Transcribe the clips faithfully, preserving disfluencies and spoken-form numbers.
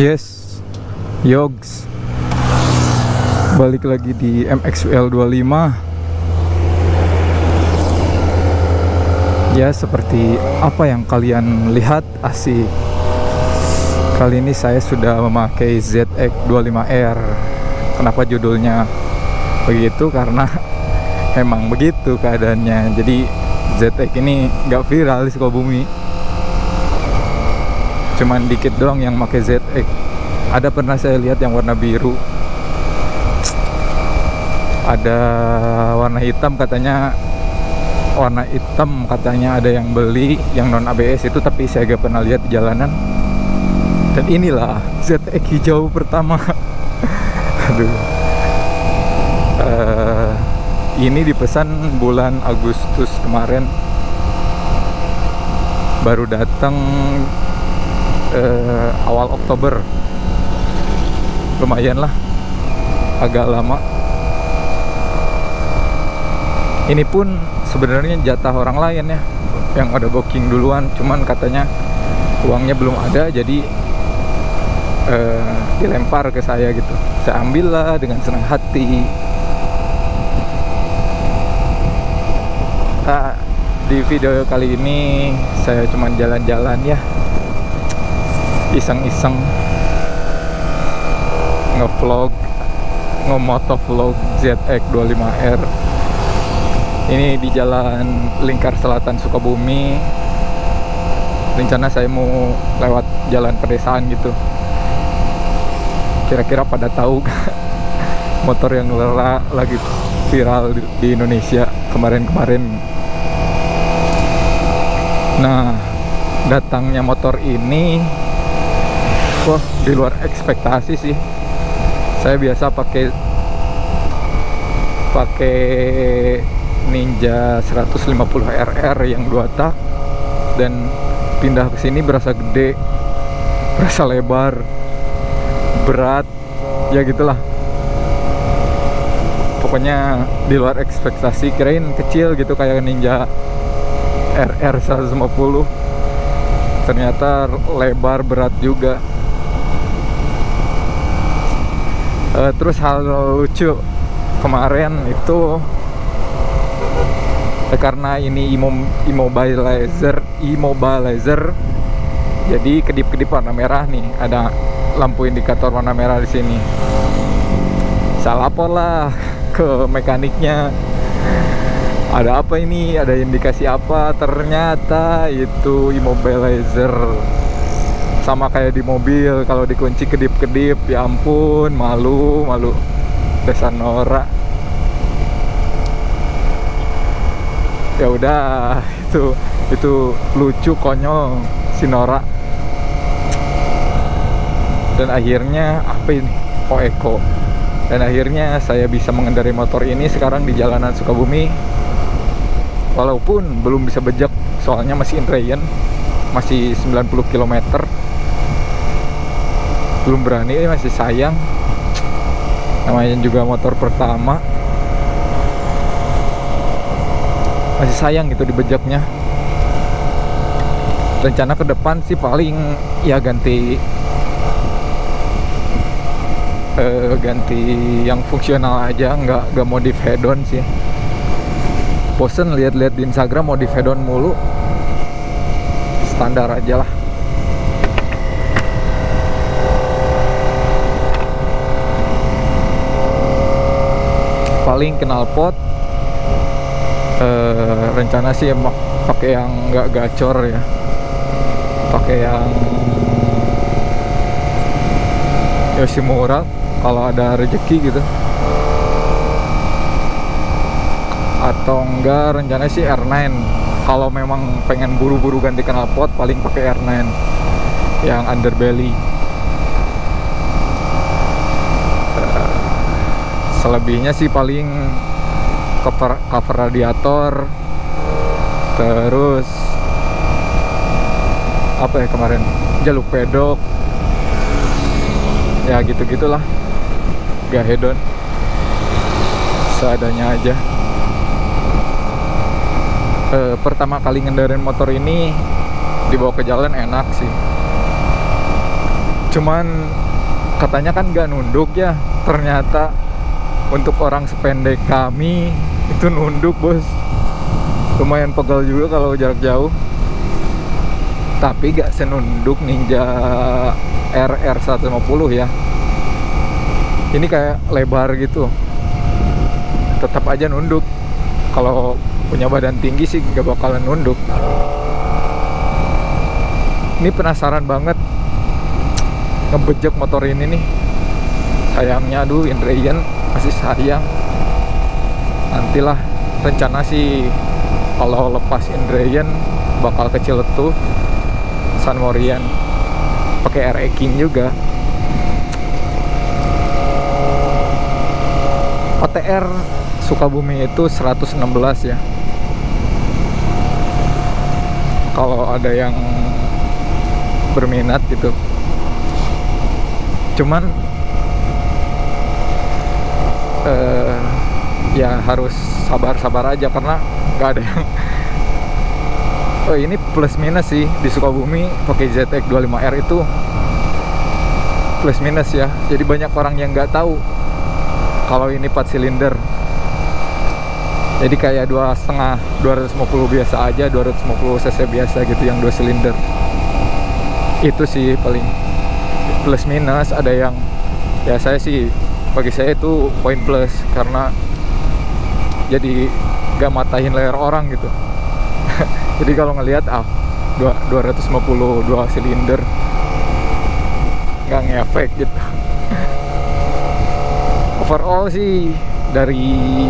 Yes, Yogs. Balik lagi di M X L dua puluh lima. Ya, seperti apa yang kalian lihat, asik. Kali ini saya sudah memakai Z X dua puluh lima R. Kenapa judulnya begitu? Karena emang begitu keadaannya. Jadi Z X ini nggak viral di Sukabumi, cuman dikit doang yang pakai Z X. Ada pernah saya lihat yang warna biru, ada warna hitam, katanya warna hitam katanya ada yang beli yang non A B S itu, tapi saya gak pernah lihat di jalanan. Dan inilah Z X hijau pertama. Aduh, uh, ini dipesan bulan Agustus kemarin, baru datang Uh, awal Oktober. Lumayan lah, agak lama. Ini pun sebenarnya jatah orang lain ya, yang ada booking duluan, cuman katanya uangnya belum ada, jadi uh, dilempar ke saya gitu. Saya ambillah dengan senang hati. Nah, di video kali ini saya cuman jalan-jalan ya, iseng-iseng nge-vlog, nge-motovlog Z X dua puluh lima R. Ini di jalan lingkar selatan Sukabumi. Rencana saya mau lewat jalan pedesaan gitu. Kira-kira pada tahu motor yang lera lagi viral di Indonesia kemarin-kemarin. Nah, datangnya motor ini wah, di luar ekspektasi sih. Saya biasa pakai pakai Ninja seratus lima puluh R R yang dua tak, dan pindah ke sini berasa gede, berasa lebar, berat, ya gitulah. Pokoknya di luar ekspektasi, kirain kecil gitu kayak Ninja R R seratus lima puluh. Ternyata lebar, berat juga. Uh, terus hal lucu kemarin itu eh, karena ini immobilizer immobilizer jadi kedip-kedip warna merah nih, ada lampu indikator warna merah di sini. Saya laporlah ke mekaniknya, ada apa ini, ada indikasi apa. Ternyata itu immobilizer, sama kayak di mobil kalau dikunci kedip-kedip. Ya ampun, malu malu desa Nora. Ya udah, itu itu lucu, konyol si Nora. Dan akhirnya apa ini, oh Eko. Dan akhirnya saya bisa mengendarai motor ini sekarang di jalanan Sukabumi, walaupun belum bisa bejek soalnya masih in train, masih sembilan puluh kilometer. Belum berani, masih sayang. Namanya juga motor pertama, masih sayang gitu dibejaknya. Rencana ke depan sih paling ya ganti uh, ganti yang fungsional aja, nggak nggak modif head-on sih. Bosen lihat-lihat di Instagram modif head-on mulu, standar aja lah. Paling knalpot eh, rencana sih pakai yang nggak gacor ya, pakai yang Yoshimura kalau ada rejeki gitu. Atau enggak, rencana sih R nine kalau memang pengen buru-buru ganti knalpot, paling pakai R nine yang underbelly. Selebihnya sih paling cover, cover radiator. Terus apa ya kemarin, jalur pedok. Ya gitu-gitulah, gak hedon, seadanya aja. e, Pertama kali ngendarin motor ini dibawa ke jalan enak sih. Cuman katanya kan gak nunduk ya, ternyata untuk orang sependek kami itu nunduk bos. Lumayan pegel juga kalau jarak jauh, tapi gak senunduk Ninja R R seratus lima puluh ya. Ini kayak lebar gitu, tetap aja nunduk. Kalau punya badan tinggi sih gak bakalan nunduk. Ini penasaran banget ngebejek motor ini nih. Sayangnya aduh, Indrian masih sayang. Nantilah rencana sih kalau lepas Indrian bakal kecil tuh San Morian pakai R X King juga. O T R Sukabumi itu seratus enam belas ya. Kalau ada yang berminat gitu. Cuman uh, ya harus sabar-sabar aja karena nggak ada yang oh, ini plus minus sih di Sukabumi pakai Z X dua puluh lima R itu plus minus ya. Jadi banyak orang yang nggak tahu kalau ini empat silinder. Jadi kayak dua setengah dua ratus lima puluh biasa aja, dua ratus lima puluh cc biasa gitu yang dua silinder. Itu sih paling plus minus. Ada yang ya saya sih, bagi saya itu poin plus karena jadi gak matahin layar orang gitu. Jadi kalau ngelihat ah dua ratus lima puluh dua silinder gak ngefek gitu. Overall sih dari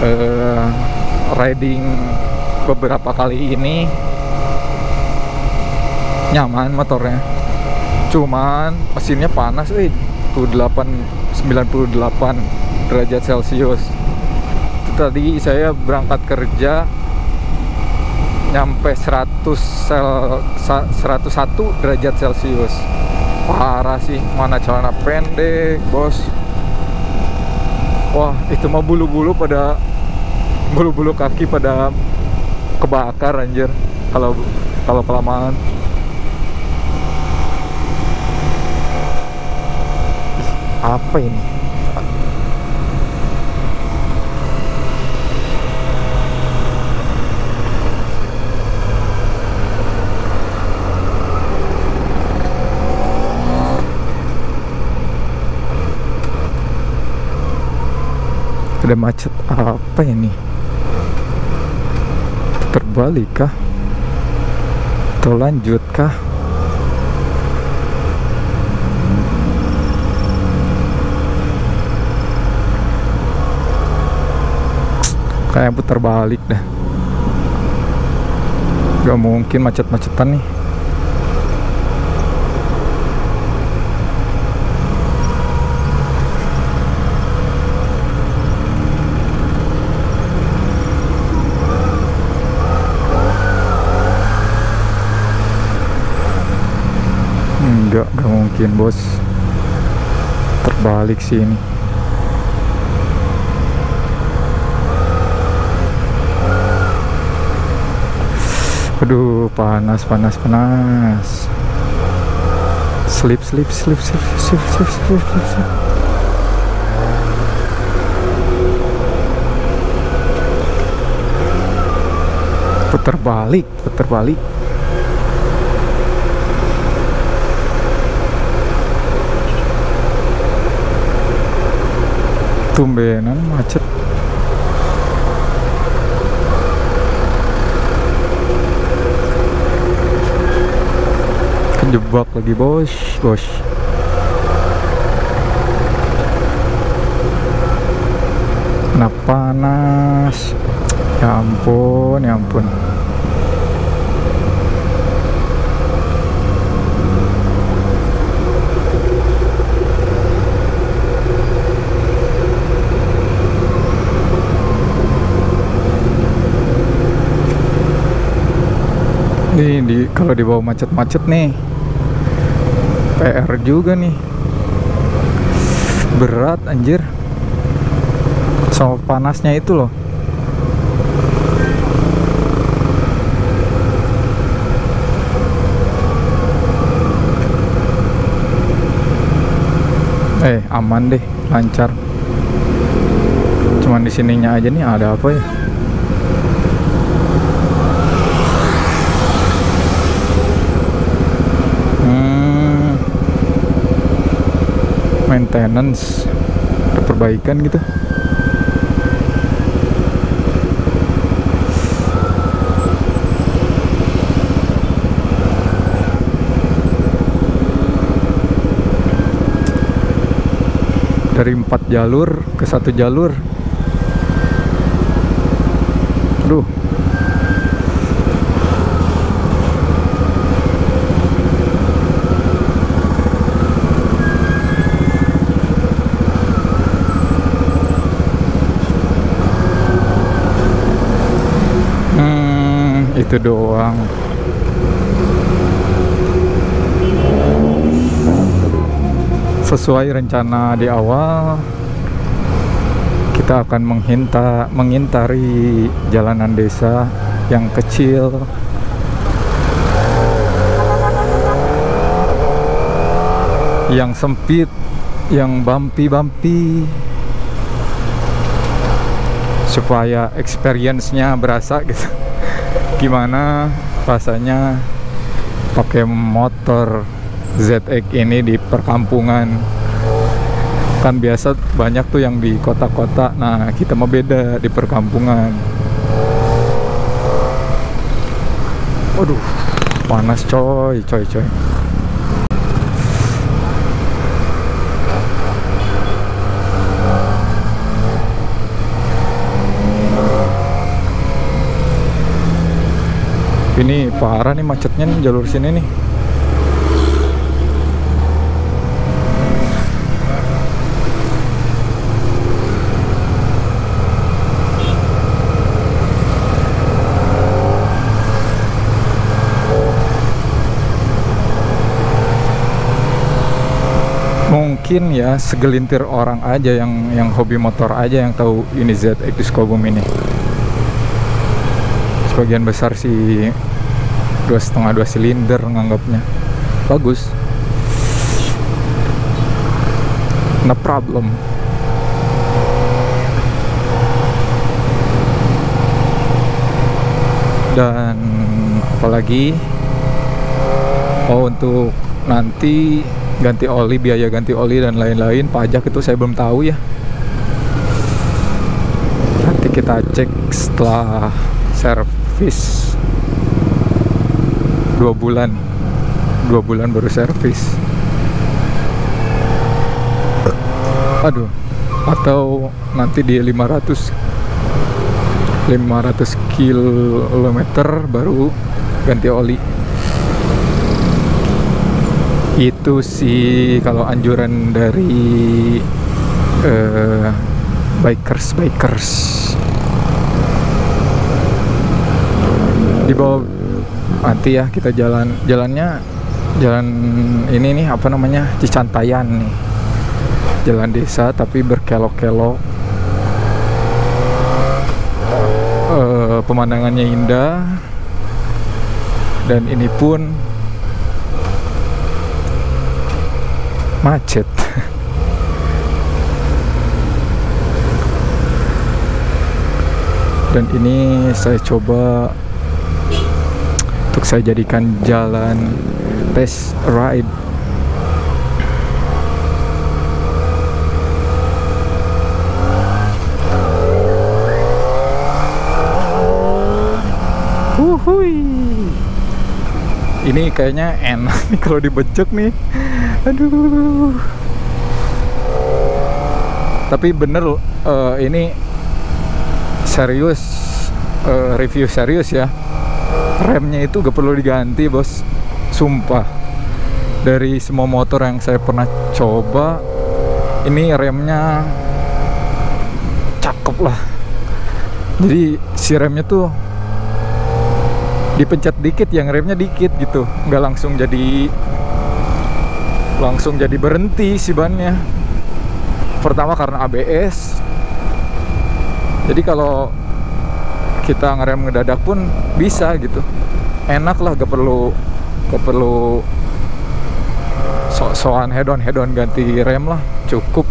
uh, riding beberapa kali ini nyaman motornya, cuman mesinnya panas, eh delapan puluh delapan derajat celcius. Itu tadi saya berangkat kerja nyampe seratus derajat celcius. Parah sih, mana celana pendek bos. Wah itu mah bulu-bulu pada bulu-bulu kaki pada kebakar anjir kalau kalau kelamaan. Apa ini? Ada macet apa ini? Terbalik kah? Atau lanjut kah? Kayak putar balik dah. Gak mungkin macet-macetan nih. Enggak, gak mungkin bos. Terbalik sih ini. Aduh, panas, panas, panas. Slip, slip, slip, slip, slip, slip, slip, slip, slip. Putar balik, putar balik. Tumbenan macet. Jebak lagi bos, bos. Kenapa panas? Ya ampun, ya ampun. Nih, di kalau dibawa macet-macet nih. P R juga nih, berat anjir sama panasnya itu loh. aman deh, lancar. Cuman di sininya aja nih ada apa ya? Hmm, maintenance, ada perbaikan gitu. Dari empat jalur ke satu jalur. Aduh. Hmm, itu doang. Sesuai rencana di awal, kita akan menghinta, mengintari jalanan desa yang kecil. Yang sempit, yang bumpy-bumpy. Supaya experience-nya berasa gitu. Gimana rasanya pakai motor Z X ini di perkampungan, kan biasa banyak tuh yang di kota-kota. Nah, kita mah beda di perkampungan. Waduh, panas coy, coy, coy. Ini parah nih macetnya nih, jalur sini nih. Mungkin ya segelintir orang aja yang yang hobi motor aja yang tahu ini Z X di Sukabumi ini. Sebagian besar sih dua setengah dua silinder nganggapnya bagus. No problem. Dan apalagi, oh untuk nanti ganti oli, biaya ganti oli dan lain-lain, pajak itu saya belum tahu ya. Nanti kita cek setelah servis dua bulan, dua bulan baru servis. Aduh, atau nanti di lima ratus kilometer baru ganti oli. Itu sih kalau anjuran dari uh, bikers bikers di bawah nanti ya. Kita jalan jalannya jalan ini nih apa namanya, Cicantayan nih, jalan desa tapi berkelok-kelok. Uh, pemandangannya indah, dan ini pun macet. Dan ini saya coba untuk saya jadikan jalan test ride. Uhuy. Ini kayaknya enak nih kalau dibejek nih. Aduh, tapi bener uh, ini serius, uh, review serius ya. Remnya itu gak perlu diganti bos, sumpah. Dari semua motor yang saya pernah coba, ini remnya cakep lah. Jadi si remnya tuh dipencet dikit, yang remnya dikit gitu, nggak langsung jadi langsung jadi berhenti si bannya. Pertama karena A B S, jadi kalau kita ngerem ngedadak pun bisa gitu, enak lah. Gak perlu gak perlu sok-sokan hedon-hedon ganti rem lah. cukup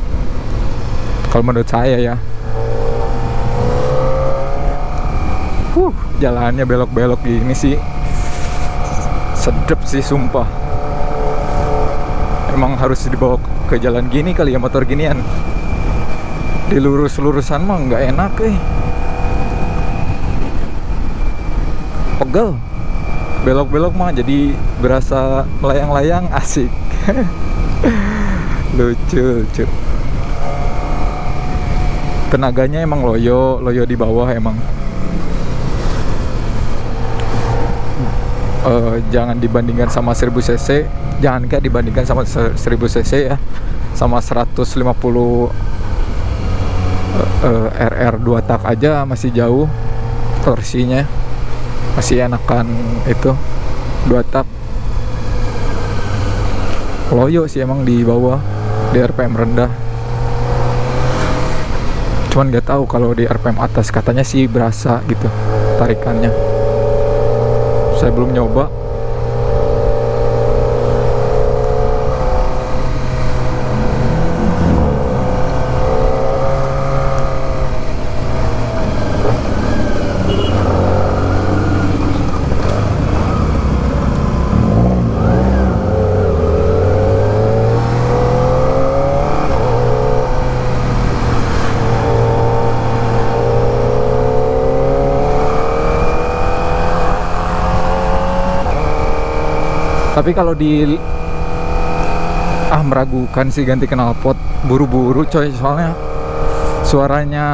kalau menurut saya ya. Huh, jalannya belok-belok gini sih sedep sih sumpah. Emang harus dibawa ke jalan gini kali ya motor ginian. Di lurus-lurusan mah nggak enak eh. Pegel. Belok-belok mah jadi berasa melayang-layang, asik. Lucu, lucu. Tenaganya emang loyo, loyo di bawah emang. Uh, jangan dibandingkan sama seribu cc, jangan kayak dibandingkan sama seribu cc ya. Sama seratus lima puluh uh, uh, R R dua tak aja masih jauh torsinya. Masih enakan itu dua tak. Loyo sih emang di bawah, di R P M rendah. Cuman gak tahu kalau di R P M atas katanya sih berasa gitu tarikannya. Saya belum nyoba. Tapi kalau di ah meragukan sih ganti knalpot buru-buru coy, soalnya suaranya,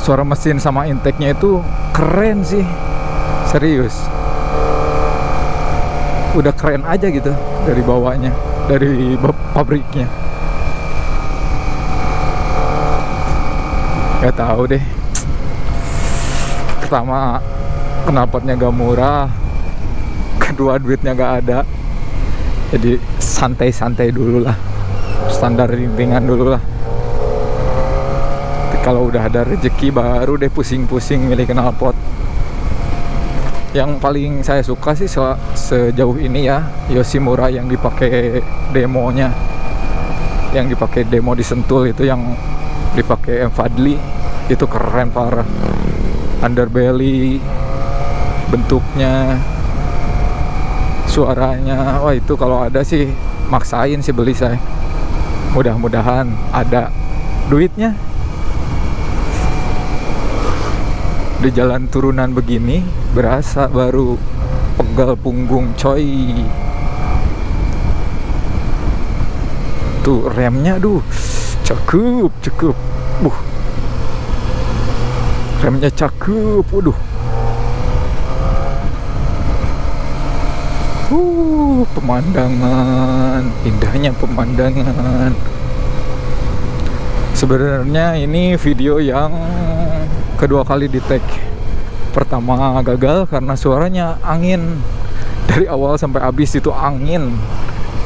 suara mesin sama intake-nya itu keren sih, serius udah keren aja gitu dari bawahnya, dari pabriknya. Gak tahu deh, pertama knalpotnya gak murah, kedua duitnya gak ada. Jadi santai-santai dulu lah, standar ringan dulu lah. Kalau udah ada rezeki baru deh pusing-pusing milih knalpot. Yang paling saya suka sih se sejauh ini ya Yoshimura yang dipakai demonya, yang dipakai demo di Sentul itu, yang dipakai M. Fadli itu keren parah. Underbelly, bentuknya, suaranya, wah itu kalau ada sih maksain sih beli saya. Mudah-mudahan ada duitnya. Di jalan turunan begini berasa baru pegal punggung coy. Tuh remnya, duh cukup cukup, buh remnya cukup, waduh. Uh, pemandangan, indahnya pemandangan. Sebenarnya ini video yang kedua kali di tag. Pertama gagal karena suaranya angin. Dari awal sampai habis itu angin.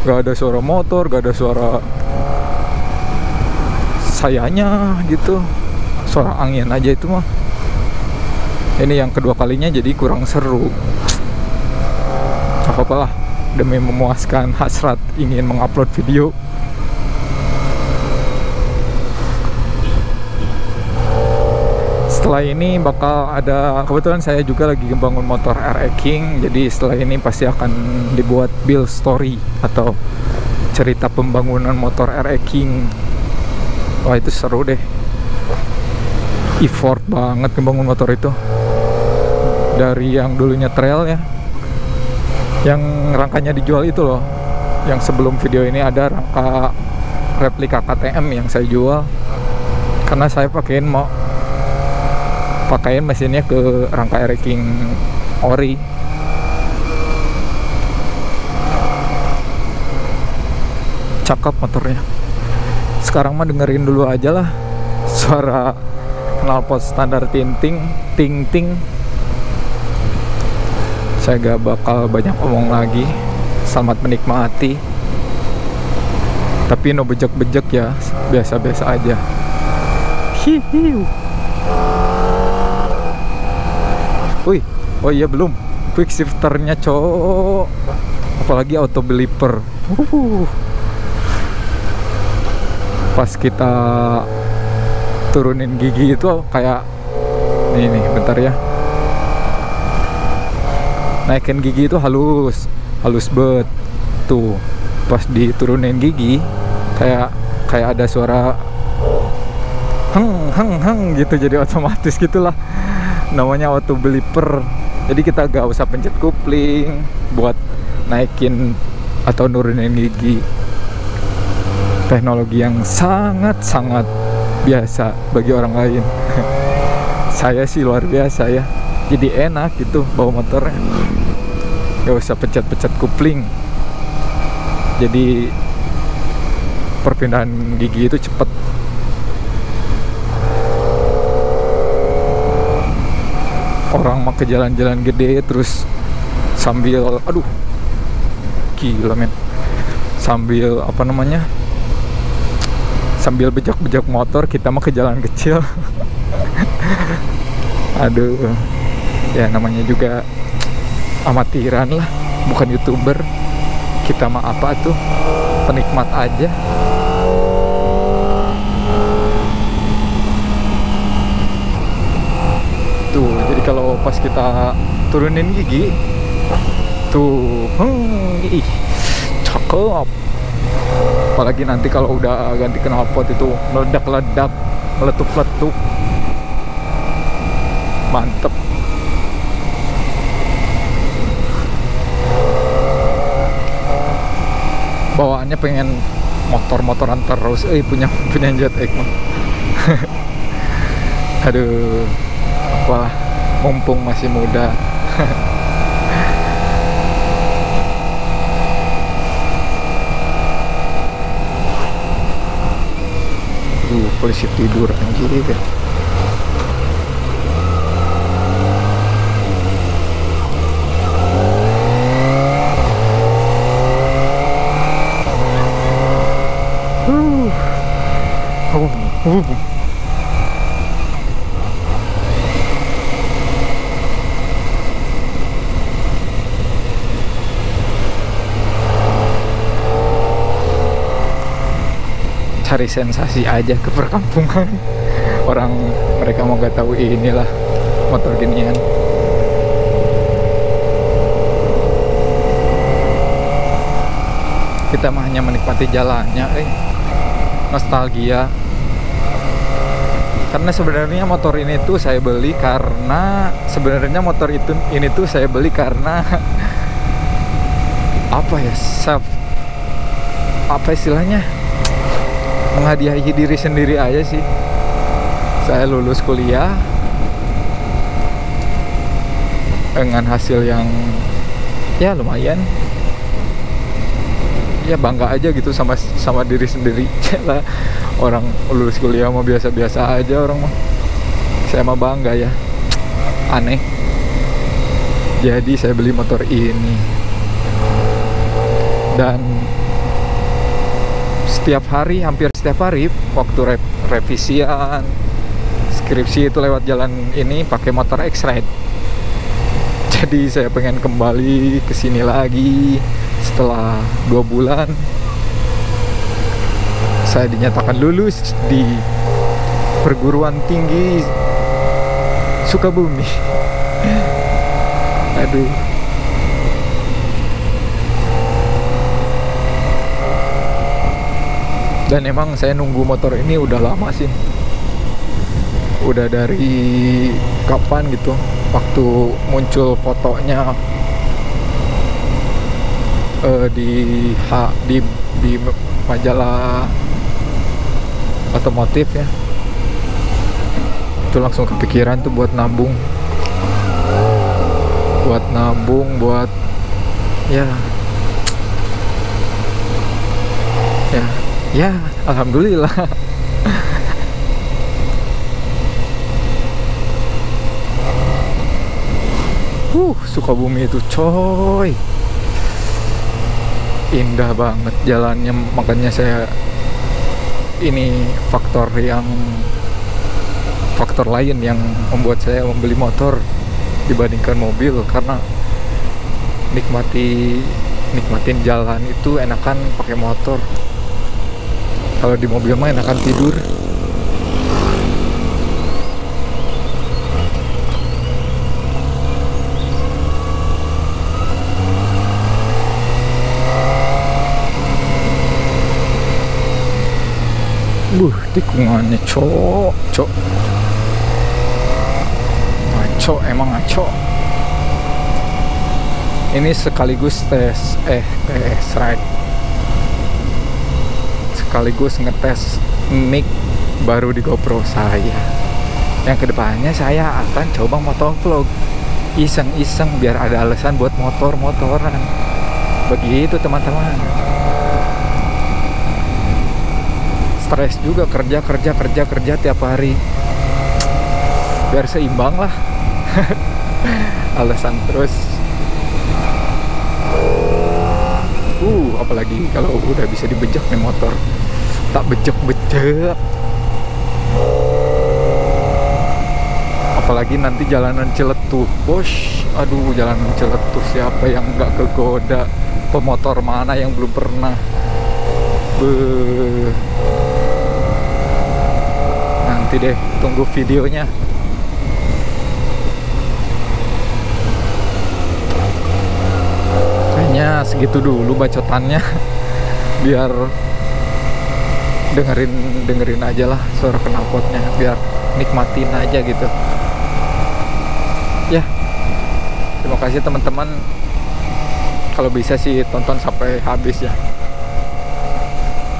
Gak ada suara motor, gak ada suara sayanya gitu. Suara angin aja itu mah. Ini yang kedua kalinya jadi kurang seru. Apalah, demi memuaskan hasrat ingin mengupload video. Setelah ini bakal ada, kebetulan saya juga lagi membangun motor R X King, jadi setelah ini pasti akan dibuat build story atau cerita pembangunan motor R X King. Wah itu seru deh, effort banget membangun motor itu. Dari yang dulunya trail ya, yang rangkanya dijual itu loh, yang sebelum video ini ada rangka replika K T M yang saya jual karena saya pakaiin mau pakaiin mesinnya ke rangka R X King ori. Cakep motornya. Sekarang mah dengerin dulu aja lah suara knalpot standar tinting ting ting. Saya gak bakal banyak omong lagi. Selamat menikmati. Tapi no bejek-bejek ya, biasa-biasa aja. Hihiu. Wih, oh iya belum. Quick shifternya cowok. Apalagi auto believer. Uhuh. pas kita turunin gigi itu kayak ini nih, bentar ya, naikin gigi itu halus halus bet tuh, pas diturunin gigi kayak kayak ada suara heng heng heng gitu, jadi otomatis gitulah namanya auto beliper. Jadi kita gak usah pencet kupling buat naikin atau nurunin gigi, teknologi yang sangat-sangat biasa bagi orang lain. Saya sih luar biasa ya, jadi enak gitu bawa motornya, gak usah pencet-pencet kupling, jadi perpindahan gigi itu cepet. Orang mau ke jalan-jalan gede terus sambil aduh gila men, sambil apa namanya, sambil bejak-bejak motor, kita mah ke jalan kecil. Aduh ya, namanya juga amatiran lah, bukan youtuber kita mah, apa tuh, penikmat aja. Tuh, jadi kalau pas kita turunin gigi tuh, hmm, ih, cakep. Apalagi nanti kalau udah ganti knalpot itu meledak-ledak, meletup-letup, mantep. Bawaannya pengen motor-motoran terus, eh punya punya Z X mah. Aduh, wah, mumpung masih muda. Duh, polisi tidur anjir ya. Uh. Oh, uh. Cari sensasi aja ke perkampungan. Orang mereka mau gak tahu inilah motor ginian. Kita mah hanya menikmati jalannya, eh nostalgia. Karena sebenarnya motor ini tuh saya beli karena sebenarnya motor itu ini tuh saya beli karena apa ya, self, apa istilahnya, menghadiahi diri sendiri aja sih. Saya lulus kuliah dengan hasil yang ya lumayan, ya bangga aja gitu sama sama diri sendiri. Lah orang lulus kuliah mau biasa-biasa aja orang mah, saya mah bangga ya, aneh. Jadi saya beli motor ini dan setiap hari, hampir setiap hari waktu re revisian skripsi itu lewat jalan ini pakai motor X Ride. Jadi saya pengen kembali ke sini lagi setelah dua bulan. Saya dinyatakan lulus di perguruan tinggi Sukabumi. Aduh. Dan emang saya nunggu motor ini udah lama sih, udah dari kapan gitu, waktu muncul fotonya uh, di, ha, di di majalah otomotif ya, itu langsung kepikiran tuh buat nabung, buat nabung, buat ya. Ya, alhamdulillah. Huh, Sukabumi itu coy, indah banget jalannya. Makanya saya, ini faktor yang faktor lain yang membuat saya membeli motor dibandingkan mobil, karena nikmati nikmatin jalan itu enakan pakai motor. Kalau di mobil main akan tidur. Buh, tikungannya cok, cok. Ngaco, emang ngaco. Ini sekaligus tes eh tes ride. Sekaligus ngetes mic baru di GoPro saya. Yang kedepannya saya akan coba motovlog iseng-iseng biar ada alasan buat motor-motoran. Begitu teman-teman. Stres juga, kerja kerja kerja kerja tiap hari, biar seimbang lah. Alasan terus. Uh apalagi kalau udah bisa dibejek nih motor, tak bejek-bejek. Apalagi nanti jalanan Ciletuh bos, aduh jalanan Ciletuh siapa yang nggak kegoda, pemotor mana yang belum pernah. Beuh. Nanti deh, tunggu videonya. Kayaknya segitu dulu bacotannya. Biar dengerin dengerin aja lah suara knalpotnya, biar nikmatin aja gitu. Ya, terima kasih teman-teman. Kalau bisa sih tonton sampai habis ya.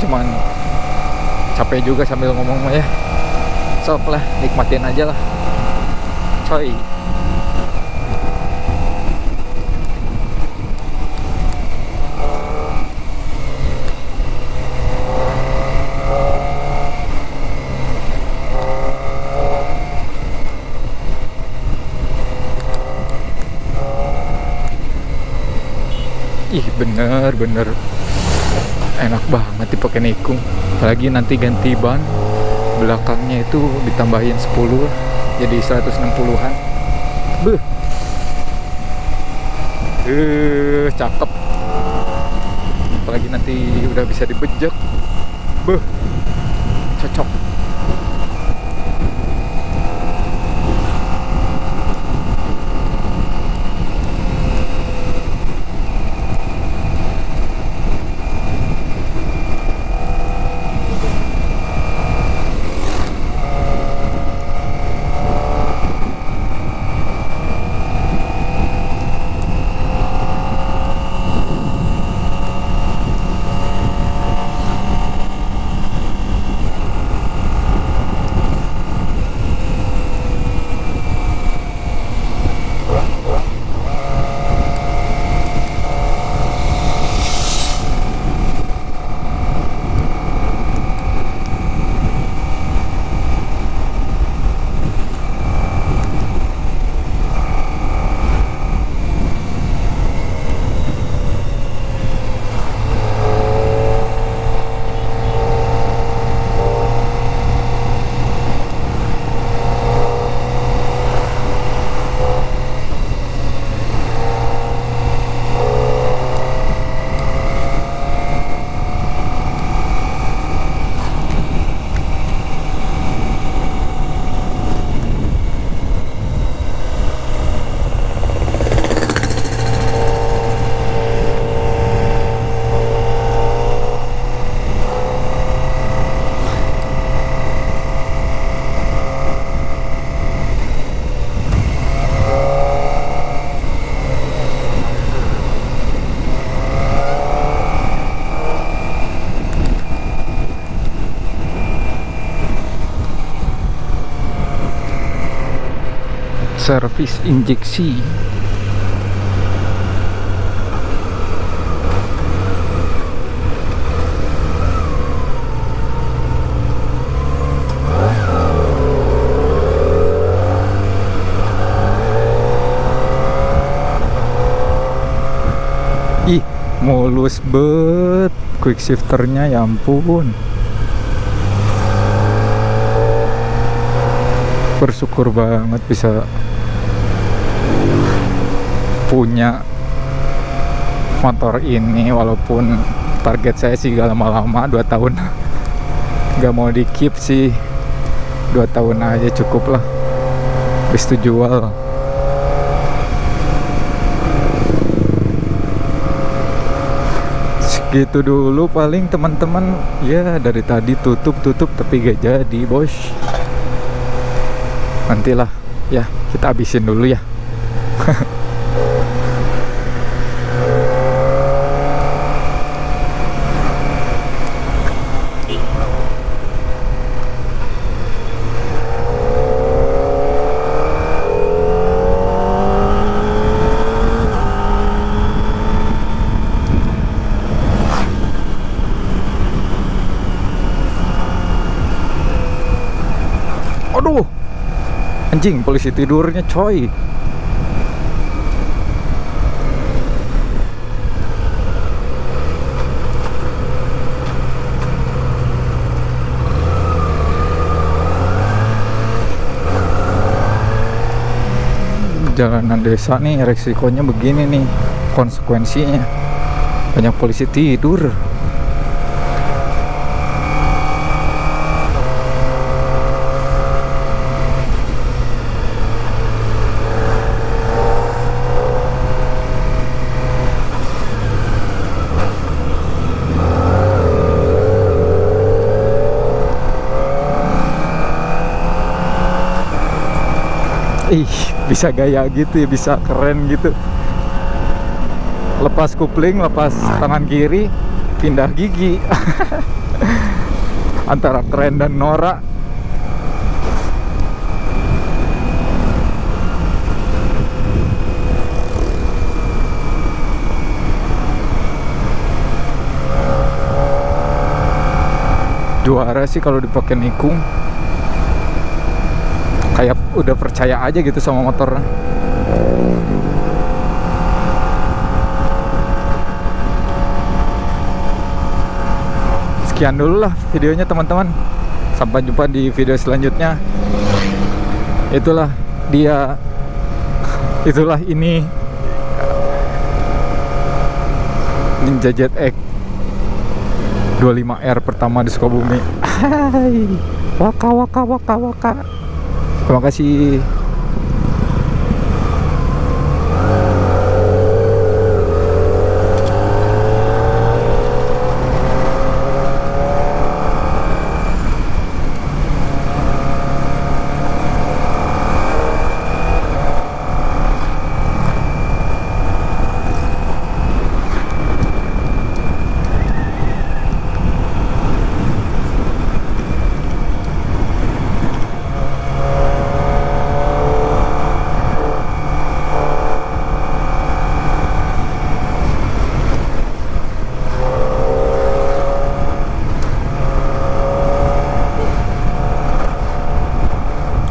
Cuman capek juga sambil ngomong ya. Stop lah, nikmatin aja lah coy. Ih bener-bener enak banget dipakai nikung. Apalagi nanti ganti ban belakangnya itu ditambahin sepuluh jadi seratus enam puluhan. Beuh. Eh, cakep. Apalagi nanti udah bisa dibejek. Beuh. Cocok. Servis injeksi. Ih, mulus bet quick shifternya, ya ampun. Bersyukur banget bisa punya motor ini, walaupun target saya sih gak lama-lama dua tahun. nggak mau di keep sih, dua tahun aja cukup lah, habis itu jual. Segitu dulu paling teman-teman ya, dari tadi tutup-tutup tapi gak jadi bos, nantilah ya, kita habisin dulu ya. Aduh, anjing, polisi tidurnya coy. Jalanan desa nih resikonya begini nih, konsekuensinya banyak polisi tidur. Ih, bisa gaya gitu ya, bisa keren gitu. Lepas kupling, lepas tangan kiri, pindah gigi. Antara keren dan Nora. Juara sih kalau dipakai nikung. Kayak udah percaya aja gitu sama motornya. Sekian dulu lah videonya teman-teman. Sampai jumpa di video selanjutnya. Itulah dia, itulah ini Ninja Z X dua puluh lima R pertama di Sukabumi. Hai, waka waka waka waka. Terima kasih.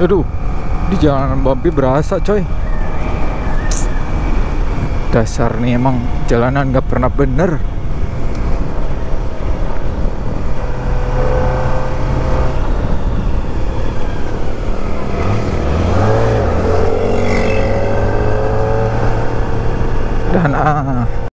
Aduh, di jalanan Bambi berasa coy. Dasar nih emang jalanan gak pernah bener. Dan ah